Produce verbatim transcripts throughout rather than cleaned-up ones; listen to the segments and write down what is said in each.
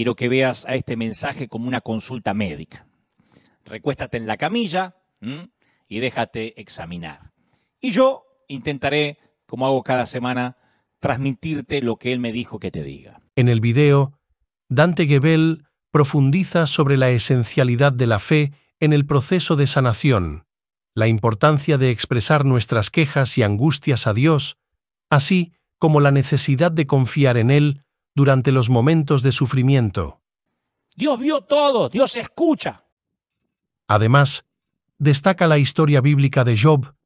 Quiero que veas a este mensaje como una consulta médica. Recuéstate en la camilla ¿m? y déjate examinar. Y yo intentaré, como hago cada semana, transmitirte lo que él me dijo que te diga. En el video, Dante Gebel profundiza sobre la esencialidad de la fe en el proceso de sanación, la importancia de expresar nuestras quejas y angustias a Dios, así como la necesidad de confiar en Él durante los momentos de sufrimiento. Dios vio todo, Dios escucha. Además, destaca la historia bíblica de Job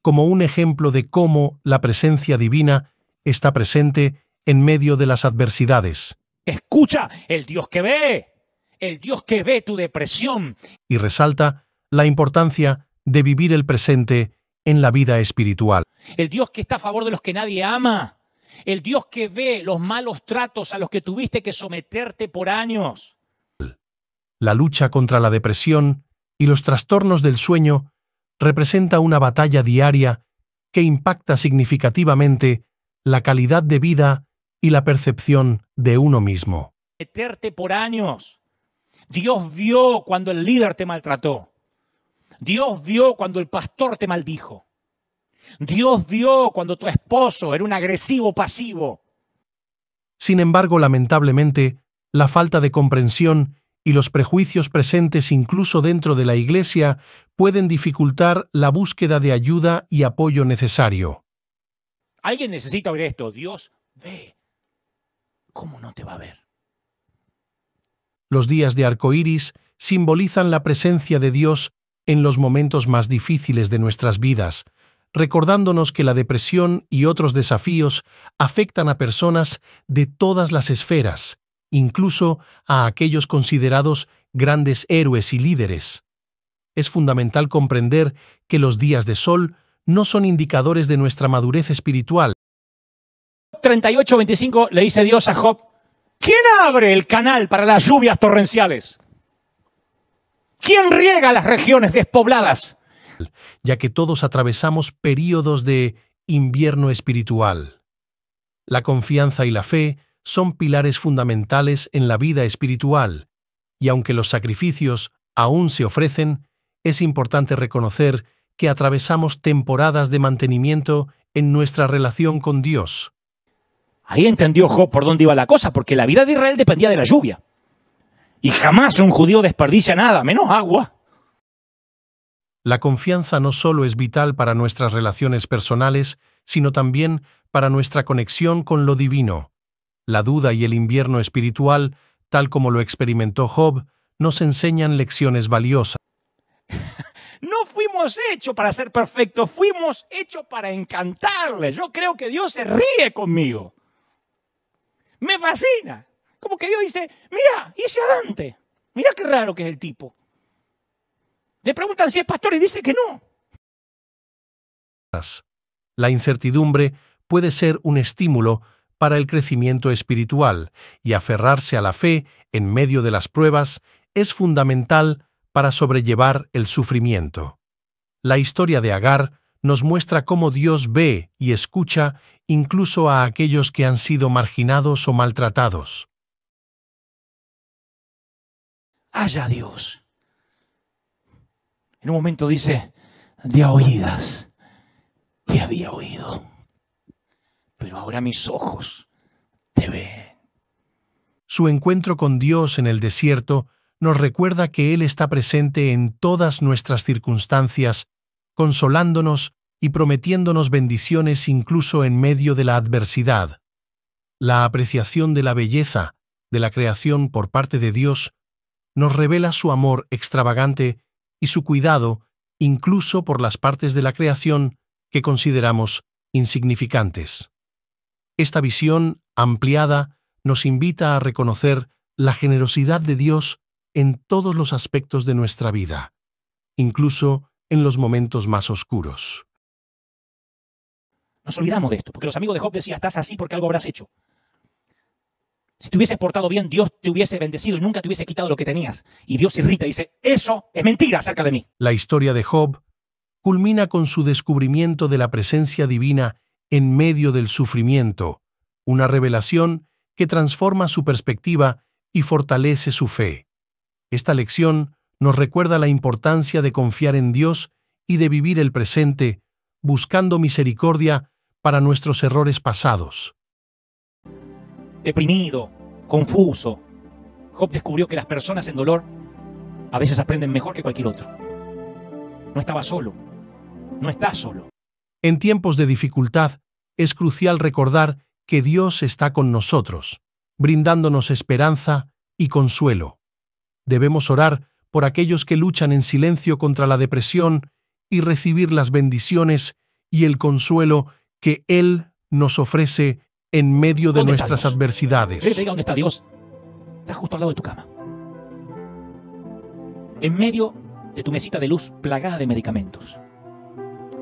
como un ejemplo de cómo la presencia divina está presente en medio de las adversidades. Escucha, el Dios que ve, el Dios que ve tu depresión. Y resalta la importancia de vivir el presente en la vida espiritual. El Dios que está a favor de los que nadie ama. El Dios que ve los malos tratos a los que tuviste que someterte por años. La lucha contra la depresión y los trastornos del sueño representa una batalla diaria que impacta significativamente la calidad de vida y la percepción de uno mismo. Someterte por años. Dios vio cuando el líder te maltrató. Dios vio cuando el pastor te maldijo. Dios vio cuando tu esposo era un agresivo pasivo. Sin embargo, lamentablemente, la falta de comprensión y los prejuicios presentes incluso dentro de la iglesia pueden dificultar la búsqueda de ayuda y apoyo necesario. Alguien necesita oír esto. Dios ve. ¿Cómo no te va a ver? Los días de arcoíris simbolizan la presencia de Dios en los momentos más difíciles de nuestras vidas, recordándonos que la depresión y otros desafíos afectan a personas de todas las esferas, incluso a aquellos considerados grandes héroes y líderes. Es fundamental comprender que los días de sol no son indicadores de nuestra madurez espiritual. treinta y ocho, veinticinco le dice Dios a Job: ¿quién abre el canal para las lluvias torrenciales? ¿Quién riega las regiones despobladas? Ya que todos atravesamos periodos de invierno espiritual. La confianza y la fe son pilares fundamentales en la vida espiritual, y aunque los sacrificios aún se ofrecen, es importante reconocer que atravesamos temporadas de mantenimiento en nuestra relación con Dios. Ahí entendió Job por dónde iba la cosa, porque la vida de Israel dependía de la lluvia. Y jamás un judío desperdicia nada, menos agua. La confianza no solo es vital para nuestras relaciones personales, sino también para nuestra conexión con lo divino. La duda y el invierno espiritual, tal como lo experimentó Job, nos enseñan lecciones valiosas. No fuimos hechos para ser perfectos, fuimos hechos para encantarle. Yo creo que Dios se ríe conmigo. Me fascina. Como que Dios dice: mira, hice a Dante. Mira qué raro que es el tipo. Le preguntan si es pastor y dice que no. La incertidumbre puede ser un estímulo para el crecimiento espiritual, y aferrarse a la fe en medio de las pruebas es fundamental para sobrellevar el sufrimiento. La historia de Agar nos muestra cómo Dios ve y escucha incluso a aquellos que han sido marginados o maltratados. Haya Dios. En un momento dice: de a oídas te había oído, pero ahora mis ojos te ven. Su encuentro con Dios en el desierto nos recuerda que Él está presente en todas nuestras circunstancias, consolándonos y prometiéndonos bendiciones incluso en medio de la adversidad. La apreciación de la belleza de la creación por parte de Dios nos revela su amor extravagante y su cuidado incluso por las partes de la creación que consideramos insignificantes. Esta visión ampliada nos invita a reconocer la generosidad de Dios en todos los aspectos de nuestra vida, incluso en los momentos más oscuros. Nos olvidamos de esto, porque los amigos de Job decían: estás así porque algo habrás hecho. Si te hubieses portado bien, Dios te hubiese bendecido y nunca te hubiese quitado lo que tenías. Y Dios se irrita y dice: eso es mentira acerca de mí. La historia de Job culmina con su descubrimiento de la presencia divina en medio del sufrimiento, una revelación que transforma su perspectiva y fortalece su fe. Esta lección nos recuerda la importancia de confiar en Dios y de vivir el presente, buscando misericordia para nuestros errores pasados. Deprimido, confuso, Job descubrió que las personas en dolor a veces aprenden mejor que cualquier otro. No estaba solo, no está solo. En tiempos de dificultad, es crucial recordar que Dios está con nosotros, brindándonos esperanza y consuelo. Debemos orar por aquellos que luchan en silencio contra la depresión y recibir las bendiciones y el consuelo que Él nos ofrece en medio de nuestras adversidades. Él te diga dónde está Dios. Está justo al lado de tu cama. En medio de tu mesita de luz plagada de medicamentos.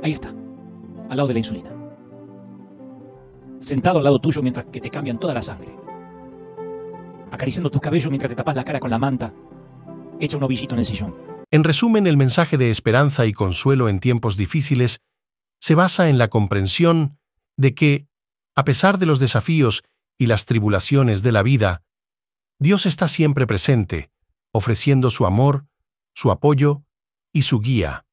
Ahí está, al lado de la insulina. Sentado al lado tuyo mientras que te cambian toda la sangre. Acariciando tus cabellos mientras te tapas la cara con la manta. Echa un ovillito en el sillón. En resumen, el mensaje de esperanza y consuelo en tiempos difíciles se basa en la comprensión de que, a pesar de los desafíos y las tribulaciones de la vida, Dios está siempre presente, ofreciendo su amor, su apoyo y su guía.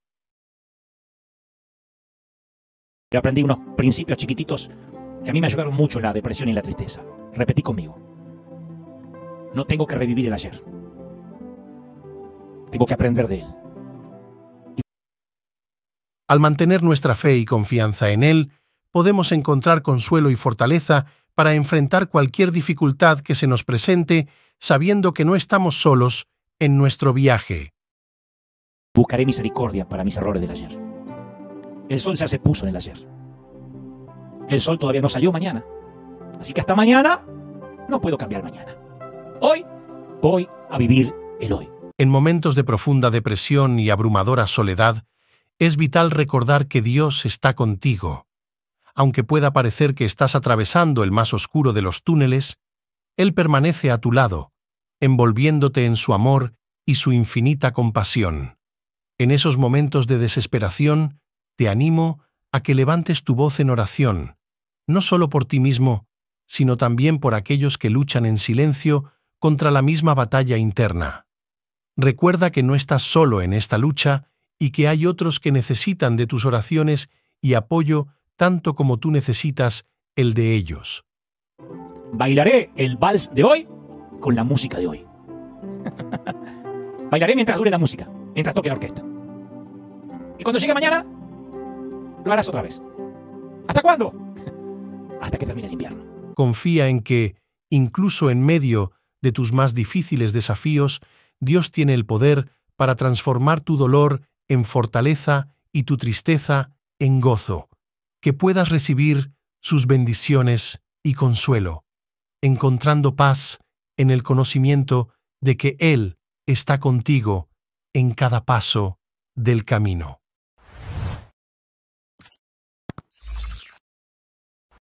Yo aprendí unos principios chiquititos que a mí me ayudaron mucho en la depresión y la tristeza. Repetí conmigo. No tengo que revivir el ayer. Tengo que aprender de él. Al mantener nuestra fe y confianza en él, podemos encontrar consuelo y fortaleza para enfrentar cualquier dificultad que se nos presente, sabiendo que no estamos solos en nuestro viaje. Buscaré misericordia para mis errores del ayer. El sol ya se puso en el ayer. El sol todavía no salió mañana. Así que hasta mañana no puedo cambiar mañana. Hoy voy a vivir el hoy. En momentos de profunda depresión y abrumadora soledad, es vital recordar que Dios está contigo. Aunque pueda parecer que estás atravesando el más oscuro de los túneles, Él permanece a tu lado, envolviéndote en su amor y su infinita compasión. En esos momentos de desesperación, te animo a que levantes tu voz en oración, no solo por ti mismo, sino también por aquellos que luchan en silencio contra la misma batalla interna. Recuerda que no estás solo en esta lucha y que hay otros que necesitan de tus oraciones y apoyo tanto como tú necesitas el de ellos. Bailaré el vals de hoy con la música de hoy. Bailaré mientras dure la música, mientras toque la orquesta. Y cuando llegue mañana, lo harás otra vez. ¿Hasta cuándo? Hasta que termine el invierno. Confía en que, incluso en medio de tus más difíciles desafíos, Dios tiene el poder para transformar tu dolor en fortaleza y tu tristeza en gozo. Que puedas recibir sus bendiciones y consuelo, encontrando paz en el conocimiento de que Él está contigo en cada paso del camino.